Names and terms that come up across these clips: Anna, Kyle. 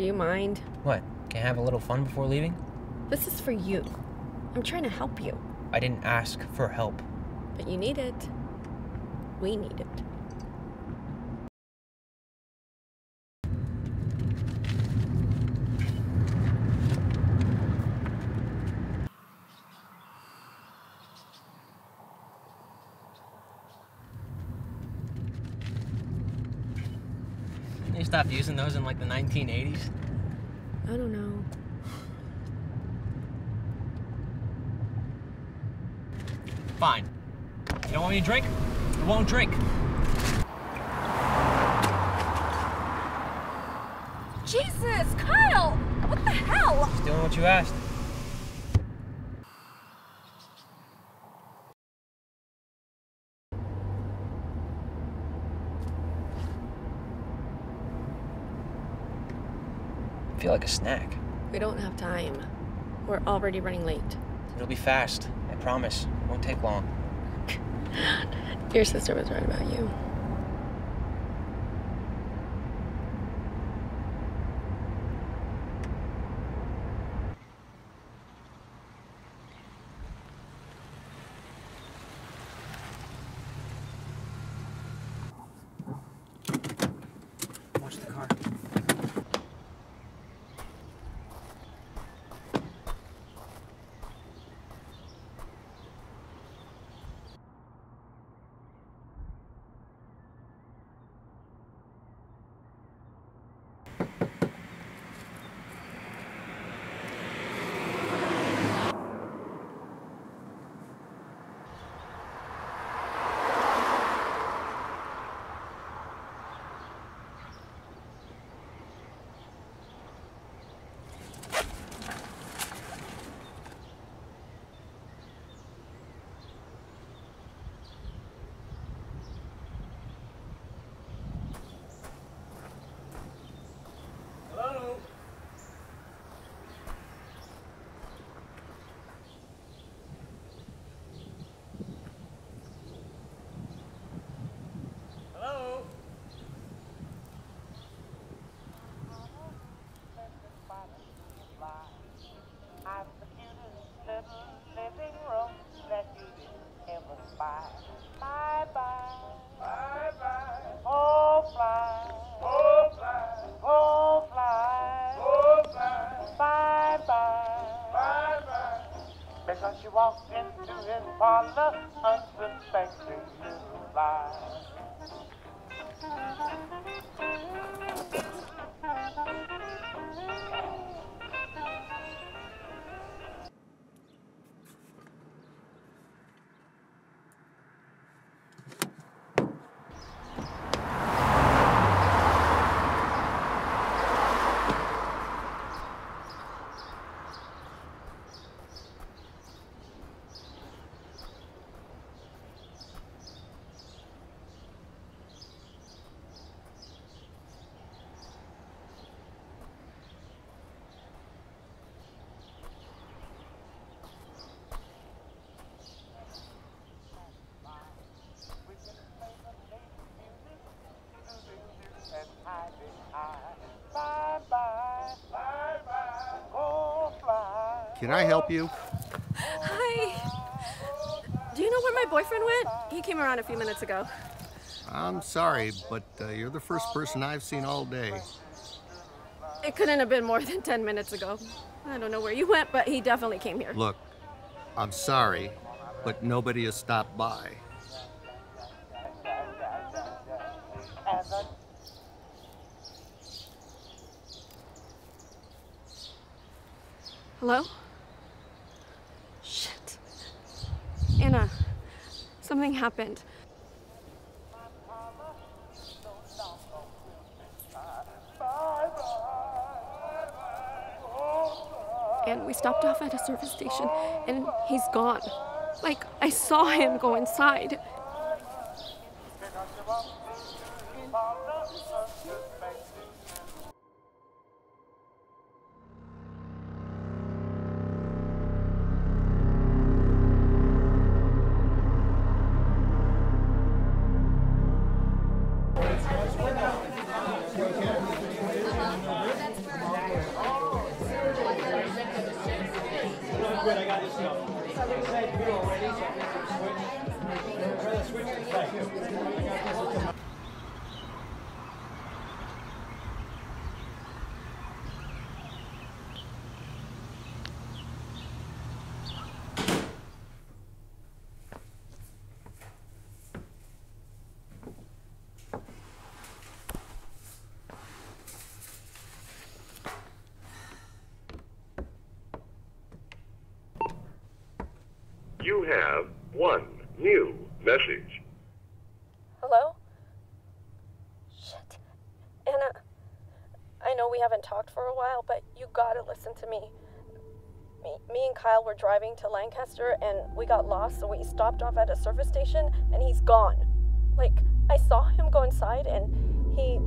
Do you mind? What? Can I have a little fun before leaving? This is for you. I'm trying to help you. I didn't ask for help. But you need it. We need it. Stopped using those in like the 1980s? I don't know. Fine. You don't want me to drink? I won't drink. Jesus, Kyle! What the hell? Just doing what you asked. I feel like a snack. We don't have time. We're already running late. It'll be fast. I promise. It won't take long. Your sister was right about you. Because you walked into his parlor, unsuspecting you lie. Can I help you? Hi. Do you know where my boyfriend went? He came around a few minutes ago. I'm sorry, but you're the first person I've seen all day. It couldn't have been more than 10 minutes ago. I don't know where you went, but he definitely came here. Look, I'm sorry, but nobody has stopped by. Hello? Shit. Anna, something happened. And we stopped off at a service station, and he's gone. Like, I saw him go inside. That's where I'm good, I got this deal. They said you already, so I guess I'm switching. Try to switch this back here. I got this deal. You have one new message. Hello? Shit. Anna, I know we haven't talked for a while, but you gotta listen to me. Me and Kyle were driving to Lancaster, and we got lost, so we stopped off at a service station, and he's gone. Like, I saw him go inside, and he...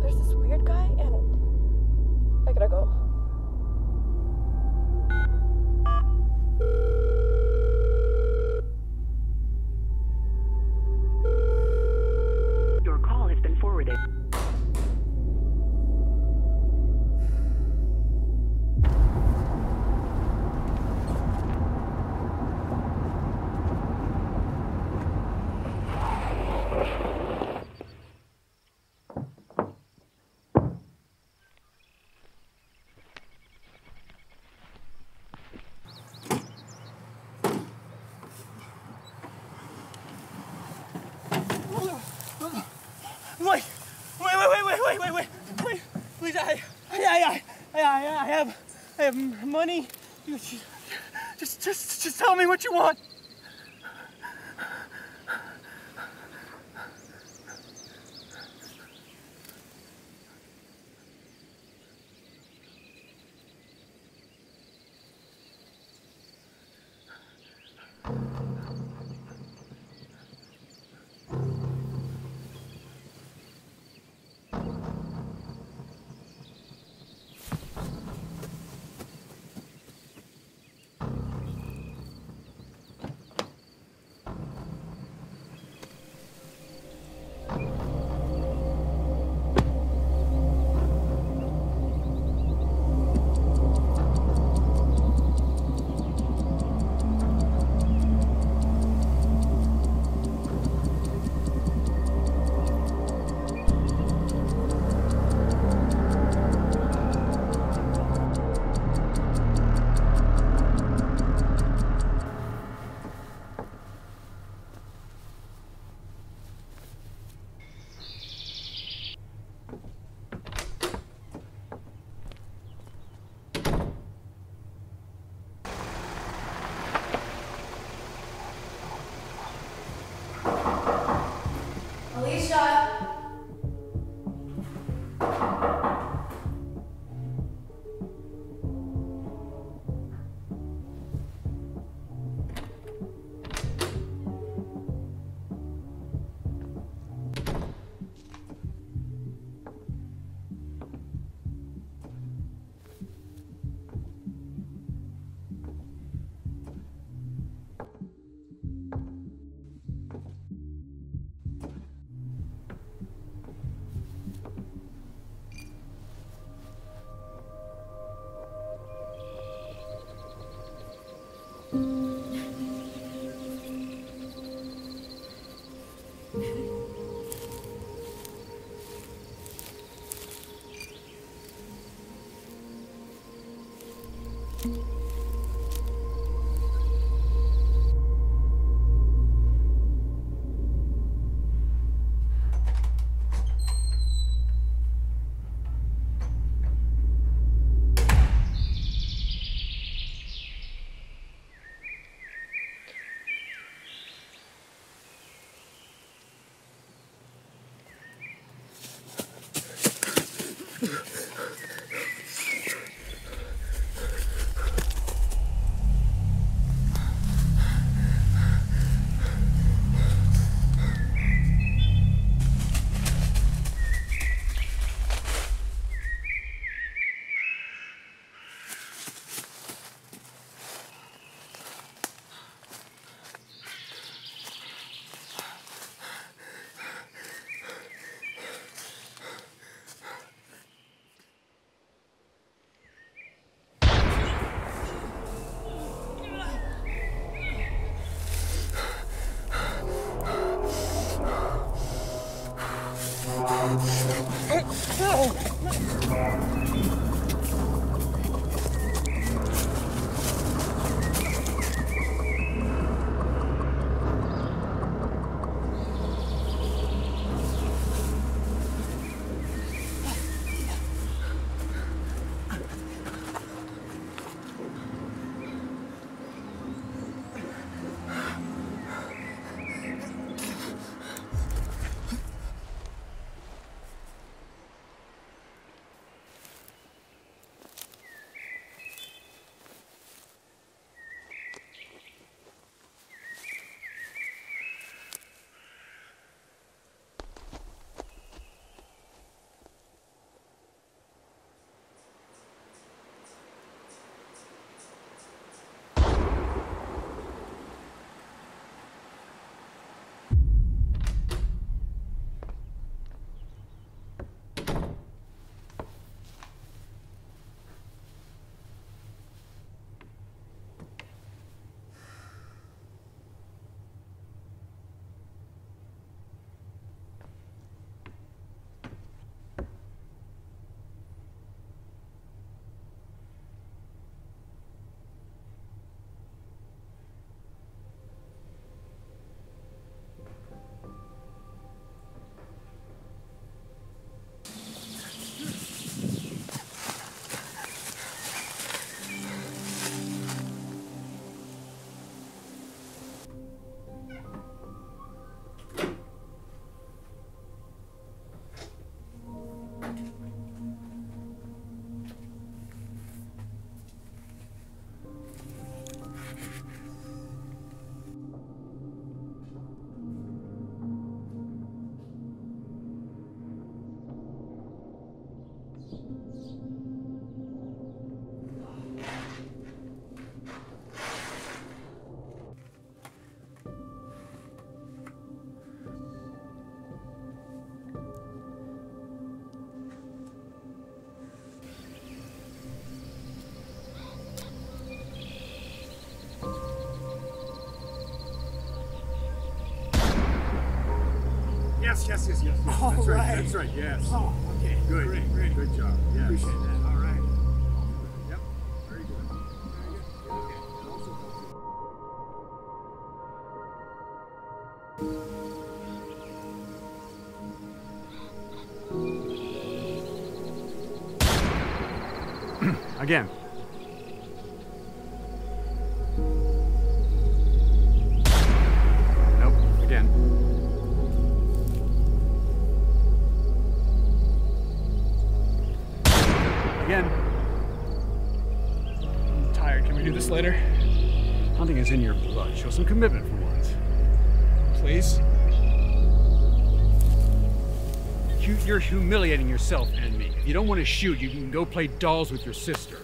There's this weird guy, and... I gotta go. Wait, please, I have money. Just tell me what you want. Yes. All right. That's right, yes. Oh, okay. Good. Great. Good job. Yes. Appreciate that. All right. Yep. Very good. Okay. And also again. Later. Hunting is in your blood. Show some commitment for once. Please? You're humiliating yourself and me. If you don't want to shoot, you can go play dolls with your sister.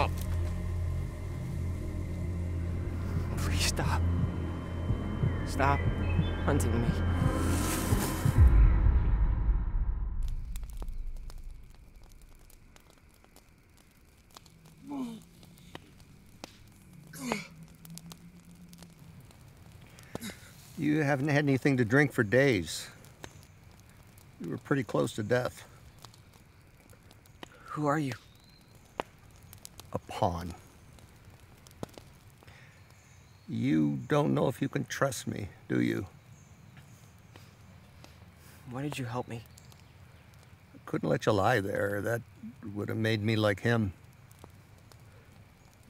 Stop. Please stop. Stop hunting me. You haven't had anything to drink for days. You were pretty close to death. Who are you? A pawn. You don't know if you can trust me, do you? Why did you help me? I couldn't let you lie there. That would have made me like him.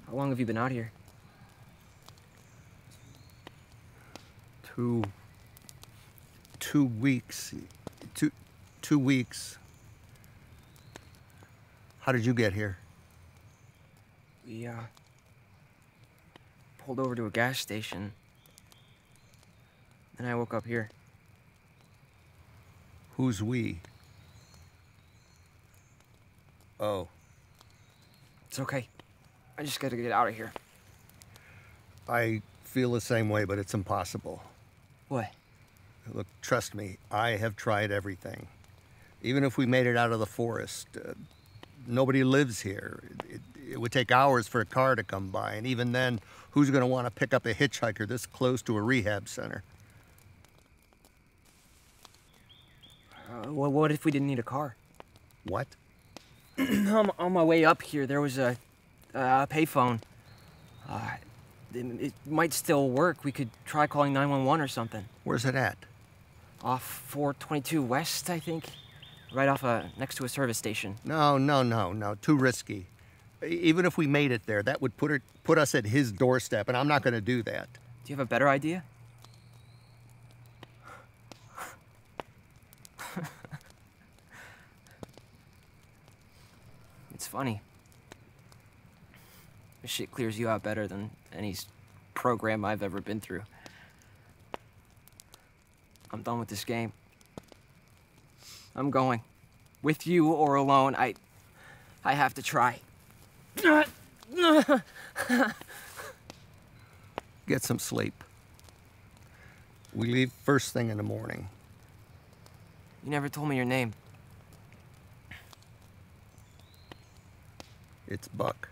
How long have you been out here? 2 weeks. 2 weeks. How did you get here? We, pulled over to a gas station. Then I woke up here. Who's we? Oh. It's okay. I just gotta get out of here. I feel the same way, but it's impossible. What? Look, trust me, I have tried everything. Even if we made it out of the forest, nobody lives here. It would take hours for a car to come by, and even then, who's gonna wanna pick up a hitchhiker this close to a rehab center? Well, what if we didn't need a car? What? On my way up here, there was a payphone. It might still work. We could try calling 911 or something. Where's it at? Off 422 West, I think. Right off next to a service station. No. Too risky. Even if we made it there, that would put us at his doorstep, and I'm not going to do that. Do you have a better idea? It's funny. This shit clears you out better than any program I've ever been through. I'm done with this game. I'm going. With you or alone, I have to try. Get some sleep. We leave first thing in the morning. You never told me your name. It's Buck.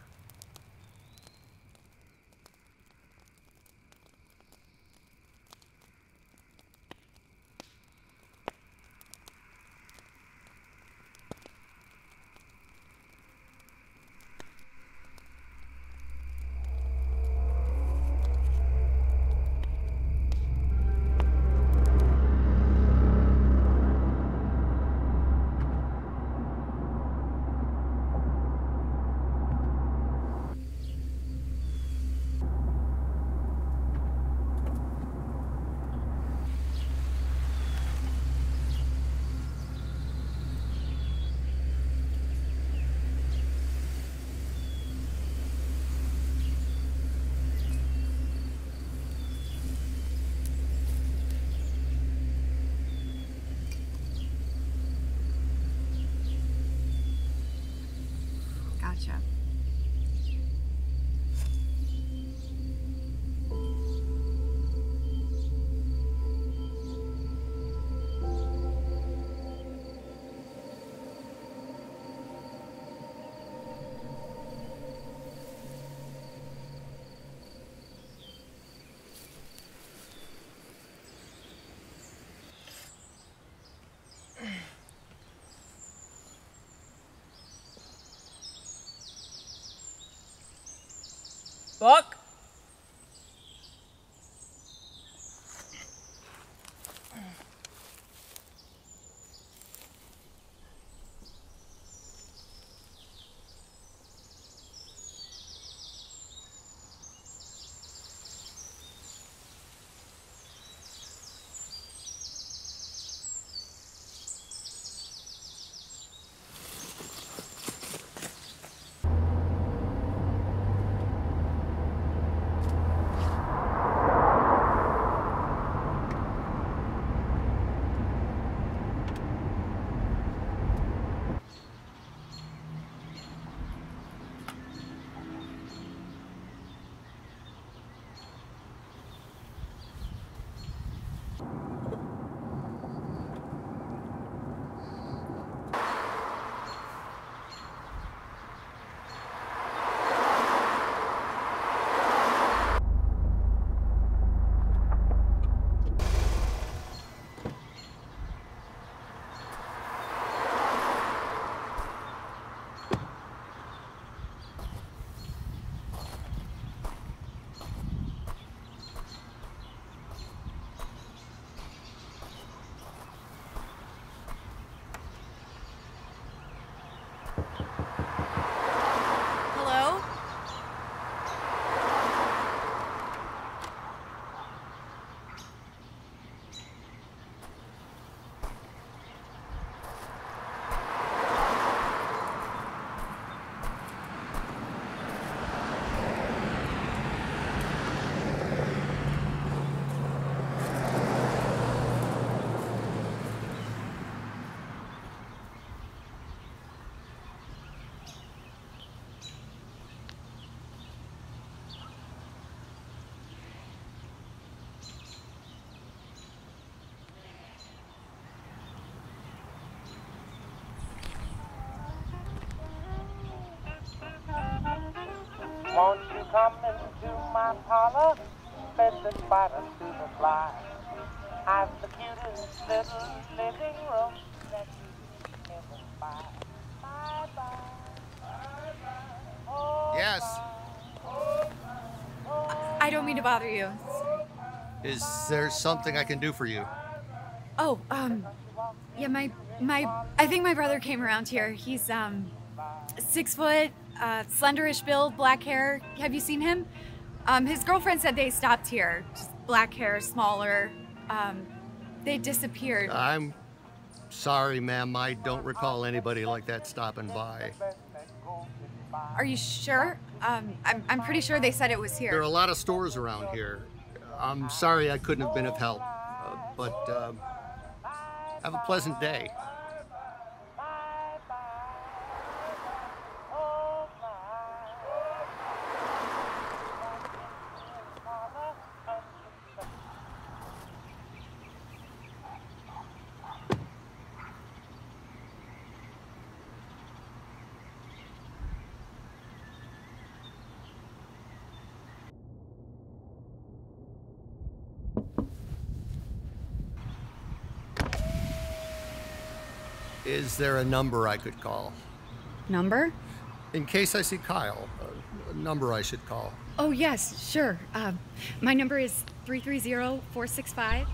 Gotcha. Buck? Won't you come into my parlor? Let the spider through the fly. I've the cutest little living room that you can ever buy. Bye bye. Bye bye. Oh, yes. Bye. Oh, bye. Oh, I don't mean to bother you. Is there something I can do for you? Oh, yeah, I think my brother came around here. He's 6 foot, slenderish build, black hair. Have you seen him? His girlfriend said they stopped here. Just black hair, smaller. They disappeared. I'm sorry, ma'am. I don't recall anybody like that stopping by. Are you sure? I'm pretty sure they said it was here. There are a lot of stores around here. I'm sorry I couldn't have been of help, but have a pleasant day. Is there a number I could call? Number? In case I see Kyle, a number I should call. Oh, yes, sure. My number is 330-465.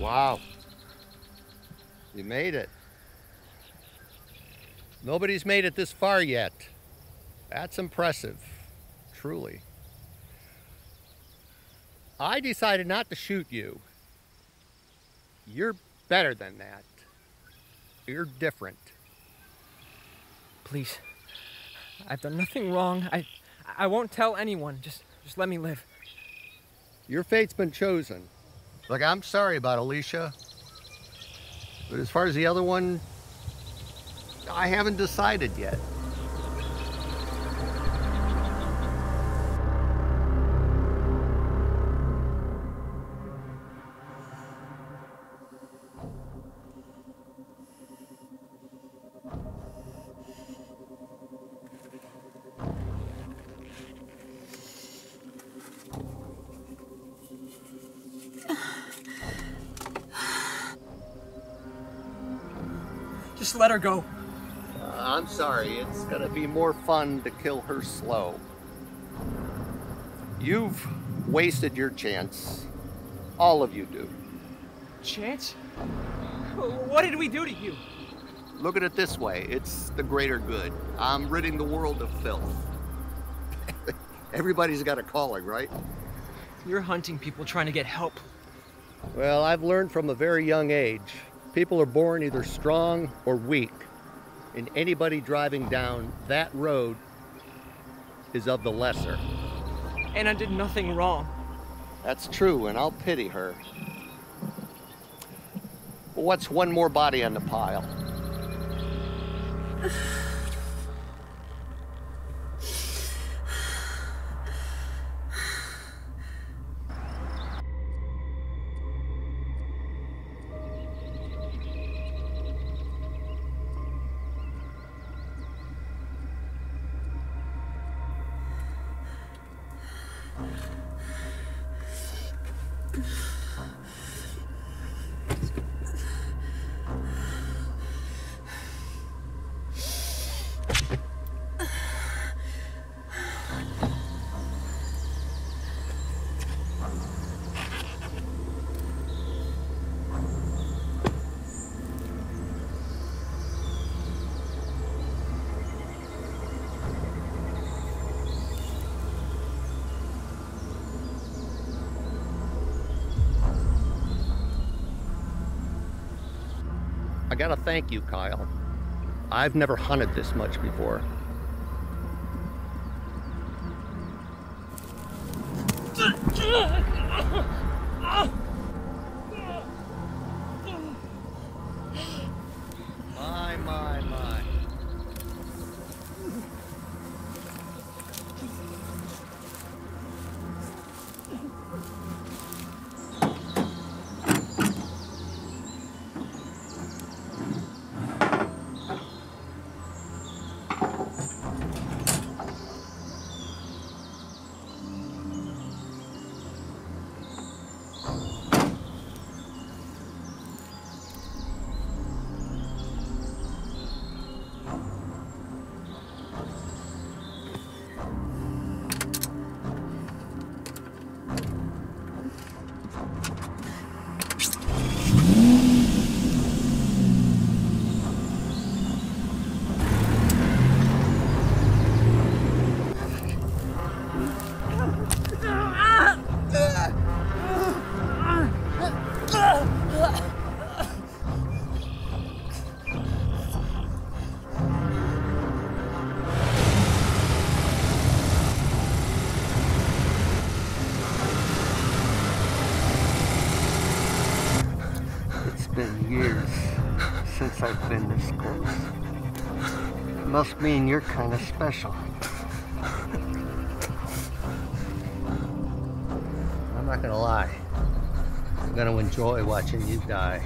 Wow, you made it. Nobody's made it this far yet. That's impressive, truly. I decided not to shoot you. You're better than that. You're different. Please, I've done nothing wrong. I won't tell anyone, just let me live. Your fate's been chosen. Look, I'm sorry about Alicia, but as far as the other one, I haven't decided yet. Just let her go. I'm sorry, it's gonna be more fun to kill her slow. You've wasted your chance. All of you do. Chance? What did we do to you? Look at it this way, it's the greater good. I'm ridding the world of filth. Everybody's got a calling, right? You're hunting people trying to get help. Well, I've learned from a very young age. People are born either strong or weak, and anybody driving down that road is of the lesser. Anna did nothing wrong. That's true, and I'll pity her. But what's one more body on the pile? gotta thank you, Kyle. I've never hunted this much before. My. Years since I've been this close. Must mean you're kind of special. I'm not gonna lie. I'm gonna enjoy watching you die.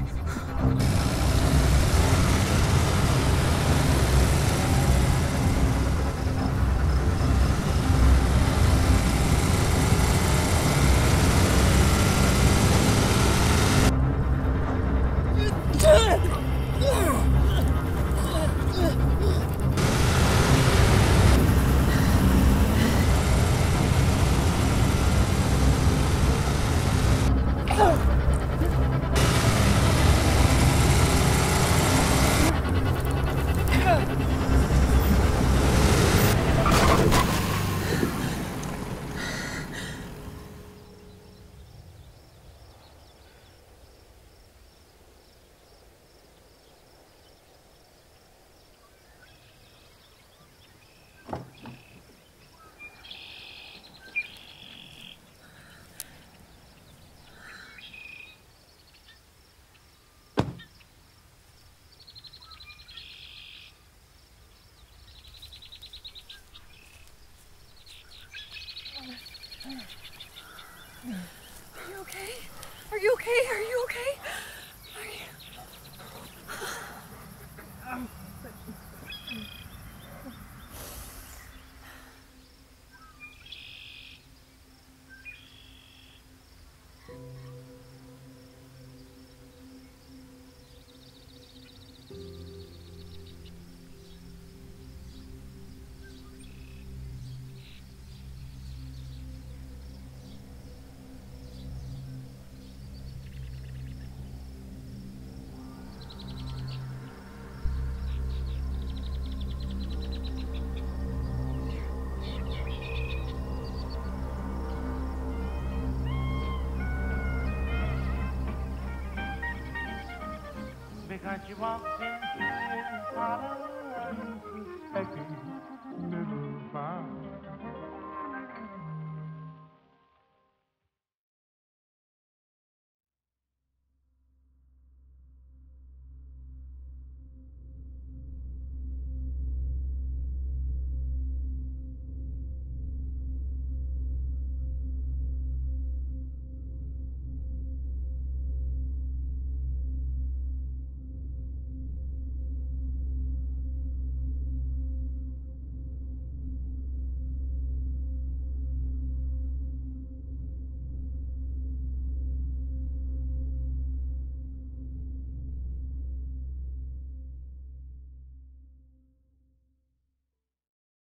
Are you okay? Because you walked into the parlor.